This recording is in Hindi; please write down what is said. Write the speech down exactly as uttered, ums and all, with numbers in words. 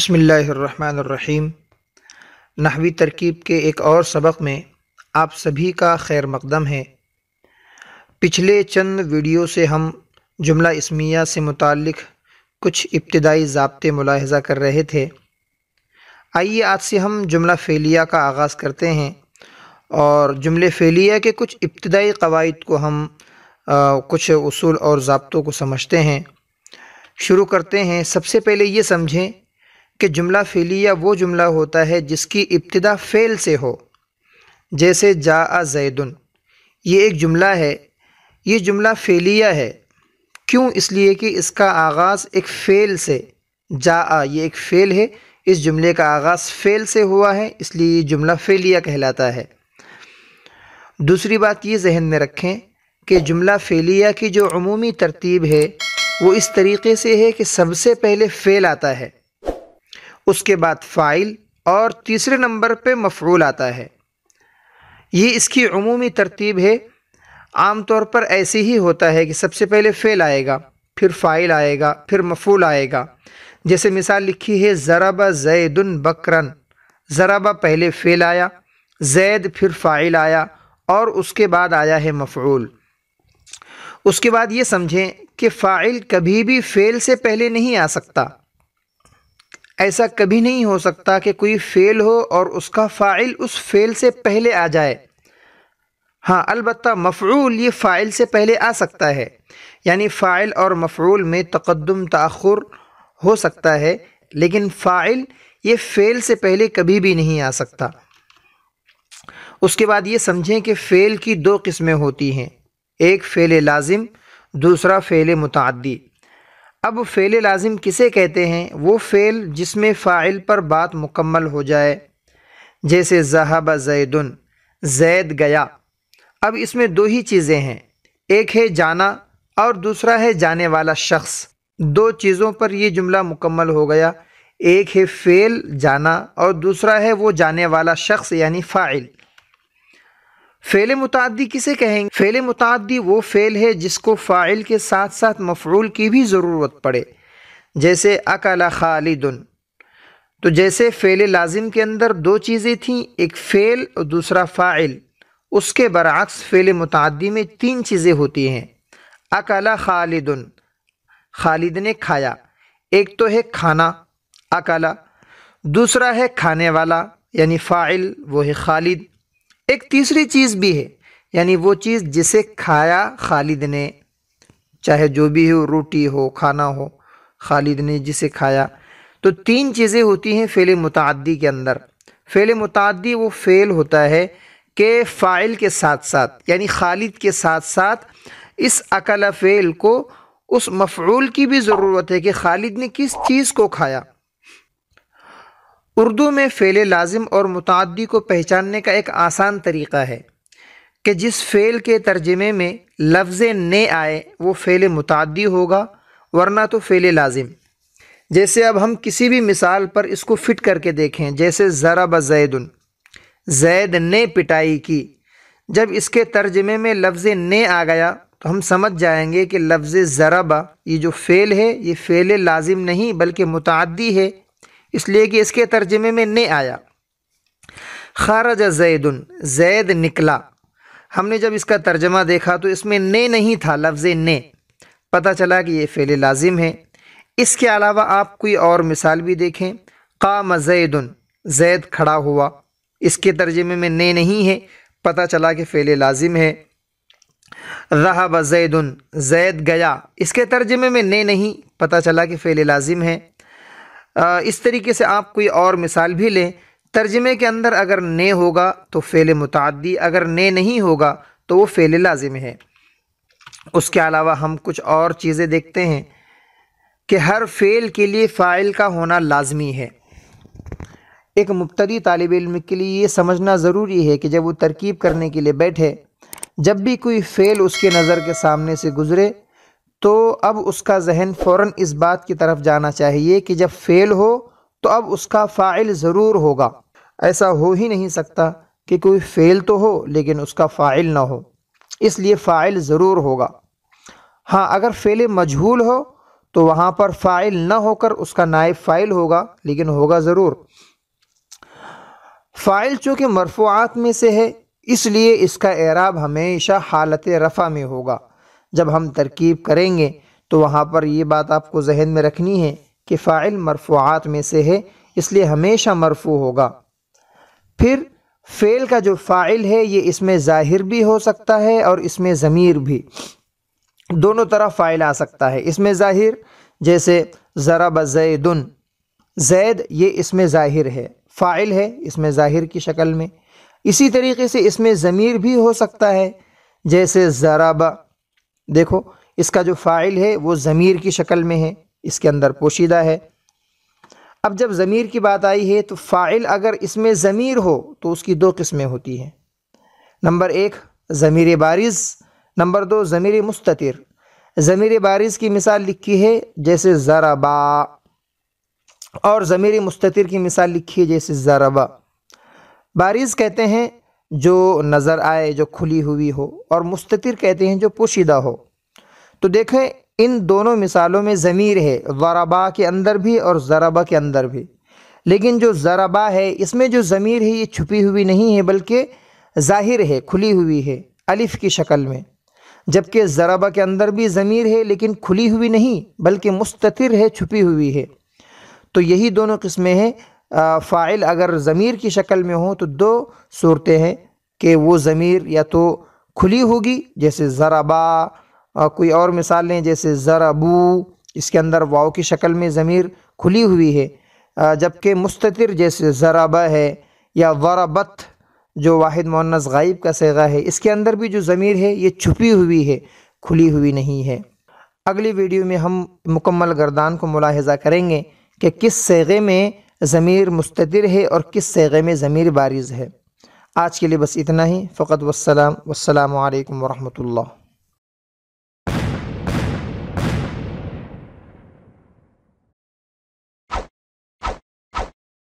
बिस्मिल्लाहिर्रहमानिर्रहीम। नहवी तरकीब के एक और सबक में आप सभी का खैर मकदम है। पिछले चंद वीडियो से हम जुमला इस्मिया से मुतालिक कुछ इब्तदाई ज़ाब्ते मुलाहजा कर रहे थे। आइए आज से हम जुमला फ़ेलिया का आगाज़ करते हैं और जुमले फ़ेलिया के कुछ इब्तदाई कवायद को हम आ, कुछ उसूल और ज़ाब्तों को समझते हैं। शुरू करते हैं। सबसे पहले ये समझें कि जुमला फ़ेलिया वो जुमला होता है जिसकी इब्तिदा फ़ेल से हो, जैसे जाअ ज़ैदुन। ये एक जुमला है, ये जुमला फ़ेलिया है। क्यों? इसलिए कि इसका आगाज़ एक फ़ेल से, जाअ ये एक फ़ेल है, इस जुमले का आगाज़ फ़ेल से हुआ है, इसलिए ये जुमला फ़ेलिया कहलाता है। दूसरी बात ये जहन में रखें कि जुमला फ़ेलिया की जो अमूमी तरतीब है वो इस तरीक़े से है कि सबसे पहले फ़ेल आता है, उसके बाद फ़ाइल और तीसरे नंबर पे मफ़ऊल आता है। ये इसकी अमूमी तरतीब है। आम तौर पर ऐसे ही होता है कि सबसे पहले फ़ेल आएगा, फिर फ़ाइल आएगा, फिर मफ़ऊल आएगा। जैसे मिसाल लिखी है ज़रबा ज़ैदुन बकरन। ज़रबा पहले फ़ेल आया, ज़ैद फिर फ़ाइल आया और उसके बाद आया है मफ़ऊल। उसके बाद ये समझें कि फ़ाइल कभी भी फ़ेल से पहले नहीं आ सकता। ऐसा कभी नहीं हो सकता कि कोई फ़ेल हो और उसका फ़ाइल उस फ़ेल से पहले आ जाए। हाँ, अलबत्ता मफ़ऊल ये फ़ाइल से पहले आ सकता है, यानी फ़ाइल और मफ़ऊल में तक़द्दुम तअख़ुर हो सकता है, लेकिन फ़ाइल ये फ़ेल से पहले कभी भी नहीं आ सकता। उसके बाद ये समझें कि फ़ेल की दो किस्में होती हैं, एक फ़ेल लाजिम, दूसरा फ़ेल मुताद्दी। अब फ़ेल लाजिम किसे कहते हैं? वो फ़ेल जिसमें फ़ाइल पर बात मुकम्मल हो जाए, जैसे ज़हब ज़ैदुन, ज़ैद गया। अब इसमें दो ही चीज़ें हैं, एक है जाना और दूसरा है जाने वाला शख्स। दो चीज़ों पर ये जुमला मुकम्मल हो गया, एक है फ़ेल जाना और दूसरा है वो जाने वाला शख्स यानी फ़ाइल। फ़ेल मुताद्दी किसे कहेंगे? फ़ेल मुताद्दी वो फ़ेल है जिसको फ़ाइल के साथ साथ मफ़ऊल की भी ज़रूरत पड़े, जैसे अकला खालिदुन। तो जैसे फ़ेल लाजिम के अंदर दो चीज़ें थीं, एक फ़ेल और दूसरा फ़ाइल। उसके बरअक्स फ़ेल मुताद्दी में तीन चीज़ें होती हैं। अकला खालिदुन, खालिद ने खाया। एक तो है खाना, अकला, दूसरा है खाने वाला यानी फ़ाइल, वो है खालिद। एक तीसरी चीज़ भी है, यानी वो चीज़ जिसे खाया खालिद ने, चाहे जो भी हो, रोटी हो, खाना हो, खालिद ने जिसे खाया। तो तीन चीज़ें होती हैं फ़ेल मुताद्दी के अंदर। फ़ेल मुताद्दी वो फ़ेल होता है कि फ़ाइल के साथ साथ यानी खालिद के साथ साथ इस अकला फ़ेल को उस मफ़ऊल की भी ज़रूरत है कि खालिद ने किस चीज़ को खाया। उर्दू में फ़ेल लाजिम और मुताद्दी को पहचानने का एक आसान तरीक़ा है कि जिस फ़ेल के तर्जमे में लफ्ज़ ने आए वो फ़ेल मुताद्दी होगा, वरना तो फ़ेल लाजिम। जैसे अब हम किसी भी मिसाल पर इसको फ़िट करके देखें, जैसे ज़रब ज़ैदुन, ज़ैद ने पिटाई की। जब इसके तर्जमे में लफ्ज़ ने आ गया तो हम समझ जाएंगे कि लफ्ज़ ज़रबा ये जो फ़ेल है ये फ़ेल लाजिम नहीं बल्कि मुताद्दी है, इसलिए कि इसके तर्जमे में ने आया। ख़ारज ज़ैदुन, ज़ैद निकला। हमने जब इसका तर्जमा देखा तो इसमें ने नहीं था, लफ्ज़ ने, पता चला कि ये फ़ेल लाजिम है। इसके अलावा आप कोई और मिसाल भी देखें, क़ाम ज़ैदुन, ज़ैद खड़ा हुआ। इसके तर्जमे में ने नहीं है, पता चला कि फ़ेल लाजिम है। ज़हब ज़ैदुन, ज़ैद गया। इसके तर्जमे में ने नहीं, पता चला कि फ़ेल लाजिम है। इस तरीके से आप कोई और मिसाल भी लें, तर्जमे के अंदर अगर ने होगा तो फ़ेल मुताद्दी, अगर ने नहीं होगा तो वो फ़ेल लाजिम है। उसके अलावा हम कुछ और चीज़ें देखते हैं कि हर फ़ेल के लिए फ़ाइल का होना लाजमी है। एक मुब्तदी तालिब इल्म के लिए ये समझना ज़रूरी है कि जब वो तरकीब करने के लिए बैठे, जब भी कोई फ़ेल उसके नज़र के सामने से गुज़रे तो अब उसका जहन फ़ौरन इस बात की तरफ जाना चाहिए कि जब फ़ेल हो तो अब उसका फ़ाइल ज़रूर होगा। ऐसा हो ही नहीं सकता कि कोई फ़ेल तो हो लेकिन उसका फ़ाइल ना हो, इसलिए फ़ाइल ज़रूर होगा। हाँ, अगर फ़ेल मजहूल हो तो वहाँ पर फ़ाइल न होकर उसका नायब फ़ाइल होगा, लेकिन होगा ज़रूर। फ़ाइल चूँकि मरफ़ूआत में से है इसलिए इसका एराब हमेशा हालत रफ़ा में होगा। जब हम तरकीब करेंगे तो वहाँ पर ये बात आपको जहन में रखनी है कि फ़ाइल मरफ़ूआत में से है इसलिए हमेशा मरफ़ू होगा। फिर फ़ेल का जो फ़ाइल है ये इसमें ज़ाहिर भी हो सकता है और इसमें ज़मीर भी, दोनों तरह फ़ाइल आ सकता है। इसमें ज़ाहिर जैसे ज़रब ज़ैदुन, ज़ैद ये इसमें ज़ाहिर है, फ़ाइल है इसमें ज़ाहिर की शक्ल में। इसी तरीके से इसमें ज़मीर भी हो सकता है, जैसे ज़रब, देखो इसका जो फ़ाइल है वो ज़मीर की शक्ल में है, इसके अंदर पोशीदा है। अब जब ज़मीर की बात आई है तो फ़ाइल अगर इसमें ज़मीर हो तो उसकी दो किस्में होती हैं, नंबर एक ज़मीर बारिज़, नंबर दो ज़मीर मुस्ततिर। ज़मीर बारिज़ की मिसाल लिखी है जैसे ज़रबा, और ज़मीर मुस्ततिर की मिसाल लिखी है जैसे ज़रबा। बारिज़ कहते हैं जो नज़र आए, जो खुली हुई हो, और मुस्ततिर कहते हैं जो पोशीदा हो। तो देखें इन दोनों मिसालों में ज़मीर है, ज़रबा के अंदर भी और ज़रबा के अंदर भी, लेकिन जो ज़रबा है इसमें जो ज़मीर है ये छुपी हुई नहीं है बल्कि ज़ाहिर है, खुली हुई है अलिफ़ की शक्ल में। जबकि ज़रबा के अंदर भी ज़मीर है लेकिन खुली हुई नहीं बल्कि मुस्ततिर है, छुपी हुई है। तो यही दोनों किस्में हैं। फ़ाइल अगर ज़मीर की शक्ल में हो तो दो सूरतें हैं कि वो ज़मीर या तो खुली होगी जैसे ज़रबा, और कोई और मिसाल लें जैसे ज़रबू, इसके अंदर वाव की शक्ल में ज़मीर खुली हुई है। जबकि मुस्ततिर जैसे ज़रबा है, या वरबत जो वाहिद मुअन्नस गायब का सेगा है, इसके अंदर भी जो ज़मीर है ये छुपी हुई है, खुली हुई नहीं है। अगली वीडियो में हम मुकम्मल गर्दान को मुलाहज़ा करेंगे कि किस सेगे में ज़मीर मुस्ततिर है और किस सेगे में ज़मीर बारिज़ है। आज के लिए बस इतना ही फ़कत। वस्सलाम, वस्सलामु अलैकुम वरहमतुल्लाह।